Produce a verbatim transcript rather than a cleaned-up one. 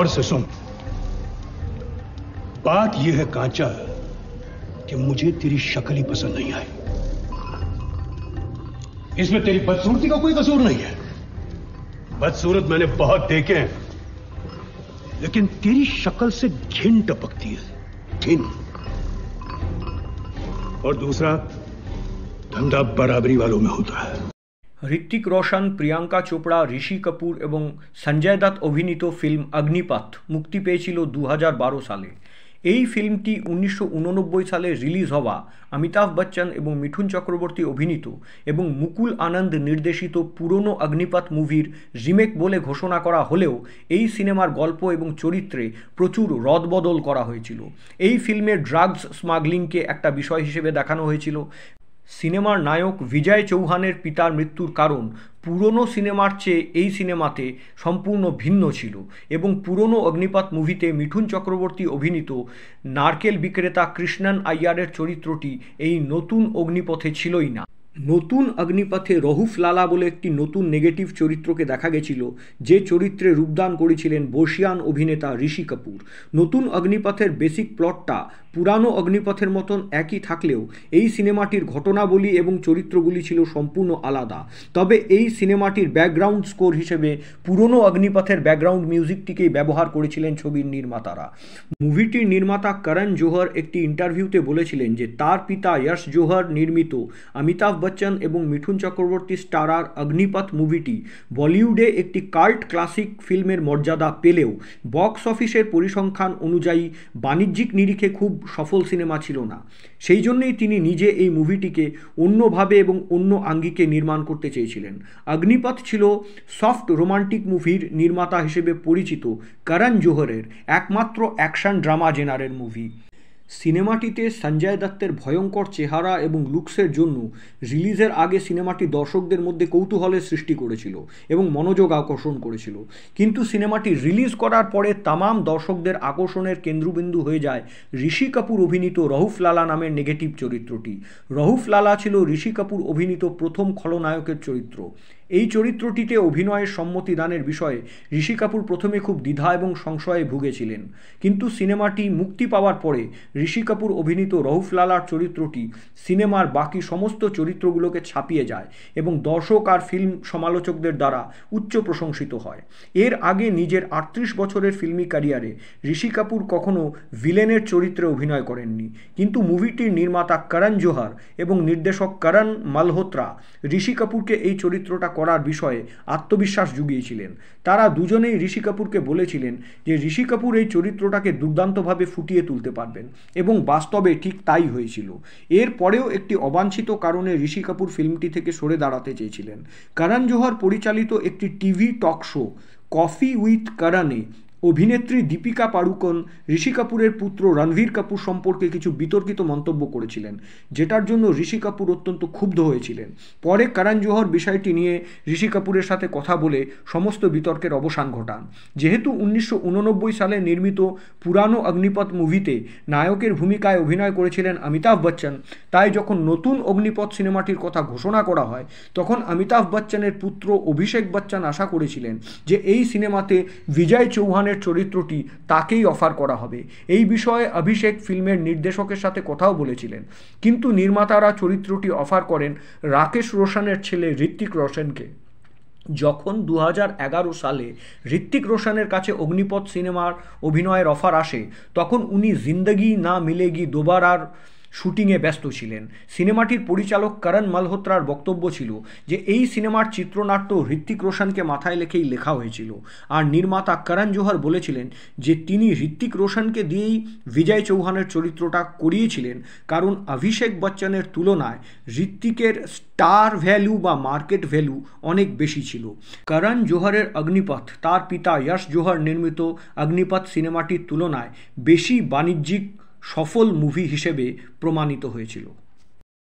गौर से सुन, बात यह है कांचा कि मुझे तेरी शक्ल ही पसंद नहीं आई। इसमें तेरी बदसूरती का कोई कसूर नहीं है। बदसूरत मैंने बहुत देखे हैं, लेकिन तेरी शक्ल से घिन टपकती है, घिन। और दूसरा, धंधा बराबरी वालों में होता है। ঋত্বিক রোশন, প্রিয়াঙ্কা চোপড়া, ঋষি কাপুর এবং সঞ্জয় দত্ত অভিনীত ফিল্ম অগ্নিপথ মুক্তি পেয়েছিল দু হাজার বারো সালে। এই ফিল্মটি উনিশশো উননব্বই সালে রিলিজ হওয়া অমিতাভ বচ্চন এবং মিঠুন চক্রবর্তী অভিনীত এবং মুকুল আনন্দ নির্দেশিত পুরনো অগ্নিপথ মুভির রিমেক বলে ঘোষণা করা হলেও এই সিনেমার গল্প এবং চরিত্রে প্রচুর রদবদল করা হয়েছিল। এই ফিল্মে ড্রাগস স্মাগলিংকে একটা বিষয় হিসেবে দেখানো হয়েছিল। সিনেমার নায়ক বিজয় চৌহানের পিতার মৃত্যুর কারণ পুরনো সিনেমার চেয়ে এই সিনেমাতে সম্পূর্ণ ভিন্ন ছিল এবং পুরনো অগ্নিপথ মুভিতে মিঠুন চক্রবর্তী অভিনীত নারকেল বিক্রেতা কৃষ্ণন আয়ারের চরিত্রটি এই নতুন অগ্নিপথে ছিলই না। নতুন অগ্নিপথে রহুফ লালা বলে একটি নতুন নেগেটিভ চরিত্রকে দেখা গেছিল, যে চরিত্রে রূপদান করেছিলেন বর্ষিয়ান অভিনেতা ঋষি কাপুর। নতুন অগ্নিপথের বেসিক প্লটটা পুরানো অগ্নিপথের মতন একই থাকলেও এই সিনেমাটির ঘটনাবলী এবং চরিত্রগুলি ছিল সম্পূর্ণ আলাদা। তবে এই সিনেমাটির ব্যাকগ্রাউন্ড স্কোর হিসেবে পুরনো অগ্নিপথের ব্যাকগ্রাউন্ড মিউজিকটিকেই ব্যবহার করেছিলেন ছবির নির্মাতারা। মুভিটির নির্মাতা করণ জোহর একটি ইন্টারভিউতে বলেছিলেন যে তার পিতা यश জোহর নির্মিত অমিতাভ বচ্চন এবং মিঠুন চক্রবর্তী স্টারার অগ্নিপথ মুভিটি বলিউডে একটি কাল্ট ক্লাসিক ফিল্মের মর্যাদা পেলেও বক্স অফিসের পরিসংখ্যান অনুযায়ী বাণিজ্যিক নিরিখে খুব সফল সিনেমা ছিল না। সেই জন্যই তিনি নিজে এই মুভিটিকে অন্যভাবে এবং অন্য আঙ্গিকে নির্মাণ করতে চেয়েছিলেন। অগ্নিপথ ছিল সফট রোমান্টিক মুভির নির্মাতা হিসেবে পরিচিত করণ জোহরের একমাত্র অ্যাকশন ড্রামা জেনারের মুভি। সিনেমাটিতে সঞ্জয় দত্তের ভয়ঙ্কর চেহারা এবং লুকসের জন্য রিলিজের আগে সিনেমাটি দর্শকদের মধ্যে কৌতূহলের সৃষ্টি করেছিল এবং মনোযোগ আকর্ষণ করেছিল, কিন্তু সিনেমাটি রিলিজ করার পরে তামাম দর্শকদের আকর্ষণের কেন্দ্রবিন্দু হয়ে যায় ঋষি কাপুর অভিনীত রহুফ লালা নামের নেগেটিভ চরিত্রটি। রহুফ লালা ছিল ঋষি কাপুর অভিনীত প্রথম খলনায়কের চরিত্র। এই চরিত্রটিতে অভিনয়ের সম্মতি দানের বিষয়ে ঋষি কাপুর প্রথমে খুব দ্বিধা এবং সংশয়ে ভুগেছিলেন, কিন্তু সিনেমাটি মুক্তি পাওয়ার পরে ঋষি কাপুর অভিনীত রহুফ লালার চরিত্রটি সিনেমার বাকি সমস্ত চরিত্রগুলোকে ছাপিয়ে যায় এবং দর্শক আর ফিল্ম সমালোচকদের দ্বারা উচ্চ প্রশংসিত হয়। এর আগে নিজের আটত্রিশ বছরের ফিল্মি ক্যারিয়ারে ঋষি কাপুর কখনও ভিলেনের চরিত্রে অভিনয় করেননি, কিন্তু মুভিটির নির্মাতা করণ জোহর এবং নির্দেশক করণ মালহোত্রা ঋষি কাপুরকে এই চরিত্রটা করার বিষয়ে আত্মবিশ্বাস জুগিয়েছিলেন। তারা দুজনেই ঋষি কাপুরকে বলেছিলেন যে ঋষি কাপুর এই চরিত্রটাকে দুর্দান্তভাবে ফুটিয়ে তুলতে পারবেন এবং বাস্তবে ঠিক তাই হয়েছিল। এর পরেও একটি অবাঞ্ছিত কারণে ঋষি কাপুর ফিল্মটি থেকে সরে দাঁড়াতে চেয়েছিলেন। করণ জোহর পরিচালিত একটি TV talk show coffee with কারানে অভিনেত্রী দীপিকা পাড়ুকোন ঋষি কাপুরের পুত্র রণবীর কাপুর সম্পর্কে কিছু বিতর্কিত মন্তব্য করেছিলেন, যেটার জন্য ঋষি কাপুর অত্যন্ত ক্ষুব্ধ হয়েছিলেন। পরে করণ জোহর বিষয়টি নিয়ে ঋষি কাপুরের সাথে কথা বলে সমস্ত বিতর্কের অবসান ঘটান। যেহেতু উনিশশো উননব্বই সালে নির্মিত পুরানো অগ্নিপথ মুভিতে নায়কের ভূমিকায় অভিনয় করেছিলেন অমিতাভ বচ্চন, তাই যখন নতুন অগ্নিপথ সিনেমাটির কথা ঘোষণা করা হয় তখন অমিতাভ বচ্চনের পুত্র অভিষেক বচ্চন আশা করেছিলেন যে এই সিনেমাতে বিজয় চৌহান চরিত্রটি তাকেই অফার করা হবে। এই বিষয়ে অভিষেক ফিল্মের নির্দেশকের সাথে কথাও বলেছিলেন, কিন্তু নির্মাতারা চরিত্রটি অফার করেন রাকেশ রোশনের ছেলে ঋত্বিক রোশনকে। যখন দু হাজার এগারো সালে ঋত্বিক রোশনের কাছে অগ্নিপথ সিনেমার অভিনয়ের অফার আসে তখন উনি জিন্দগি না মিলেগি দোবারার শুটিংয়ে ব্যস্ত ছিলেন। সিনেমাটির পরিচালক করণ মালহোত্রার বক্তব্য ছিল যে এই সিনেমার চিত্রনাট্য ঋত্বিক রোশনকে মাথায় রেখেই লেখা হয়েছিল, আর নির্মাতা করণ জোহর বলেছিলেন যে তিনি ঋত্বিক রোশনকে দিয়েই বিজয় চৌহানের চরিত্রটা করিয়েছিলেন, কারণ অভিষেক বচ্চনের তুলনায় ঋত্বিকের স্টার ভ্যালু বা মার্কেট ভ্যালু অনেক বেশি ছিল। করণ জোহরের অগ্নিপথ তার পিতা यश জোহর নির্মিত অগ্নিপথ সিনেমাটির তুলনায় বেশি বাণিজ্যিক সফল মুভি হিসেবে প্রমাণিত হয়েছিল।